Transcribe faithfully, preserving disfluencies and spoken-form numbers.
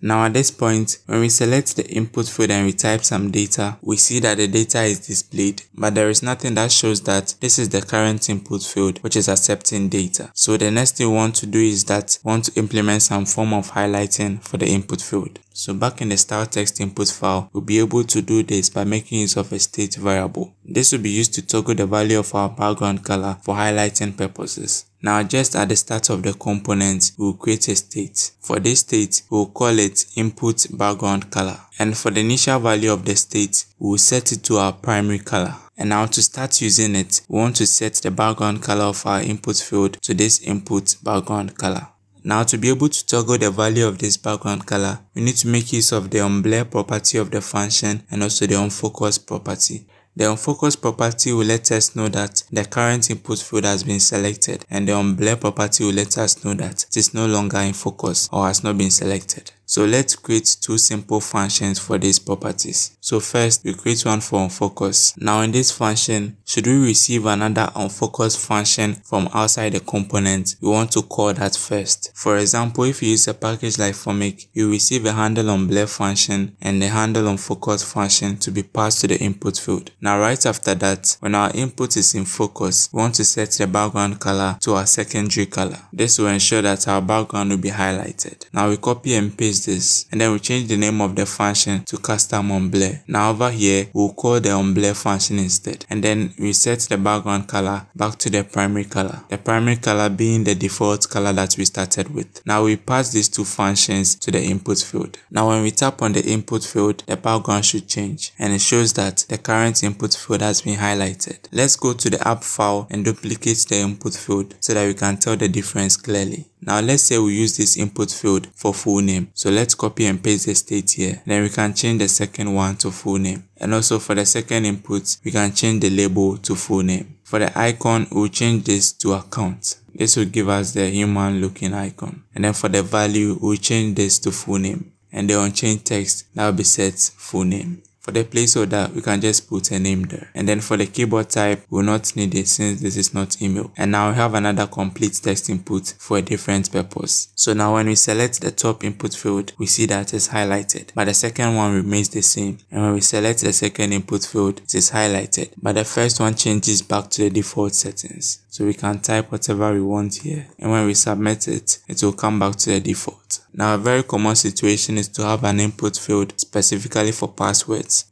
Now at this point, when we select the input field and we type some data, we see that the data is displayed, but there is nothing that shows that this is the current input field which is accepting data. So the next thing we want to do is that we want to implement some form of highlighting for the input field. So back in the style text input file, we'll be able to do this by making use of a state variable. This will be used to toggle the value of our background color for highlighting purposes. Now just at the start of the component, we'll create a state. For this state, we'll call it input background color. And for the initial value of the state, we'll set it to our primary color. And now to start using it, we want to set the background color of our input field to this input background color. Now to be able to toggle the value of this background color, we need to make use of the unblur property of the function and also the unfocus property. The unfocus property will let us know that the current input field has been selected, and the unblur property will let us know that it is no longer in focus or has not been selected. So let's create two simple functions for these properties. So first, we create one for unfocus. Now in this function, should we receive another unfocus function from outside the component, we want to call that first. For example, if you use a package like Formic, you receive a handle unblur function and a handle unfocus function to be passed to the input field. Now right after that, when our input is in focus, we want to set the background color to our secondary color. This will ensure that our background will be highlighted. Now we copy and paste this, and then we change the name of the function to custom unblur. Now over here, we'll call the unblur function instead, and then we set the background color back to the primary color, the primary color being the default color that we started with. Now we pass these two functions to the input field. Now when we tap on the input field, the background should change, and it shows that the current input field has been highlighted. Let's go to the app file and duplicate the input field so that we can tell the difference clearly. Now let's say we use this input field for full name. So let's copy and paste the state here. Then we can change the second one to full name. And also for the second input, we can change the label to full name. For the icon, we'll change this to account. This will give us the human looking icon. And then for the value, we'll change this to full name. And the unchanged text, that will be set full name. For the placeholder, we can just put a name there. And then for the keyboard type, we will not need it since this is not email. And now we have another complete text input for a different purpose. So now when we select the top input field, we see that it's highlighted, but the second one remains the same. And when we select the second input field, it is highlighted, but the first one changes back to the default settings. So we can type whatever we want here. And when we submit it, it will come back to the default. Now a very common situation is to have an input field specifically for passwords.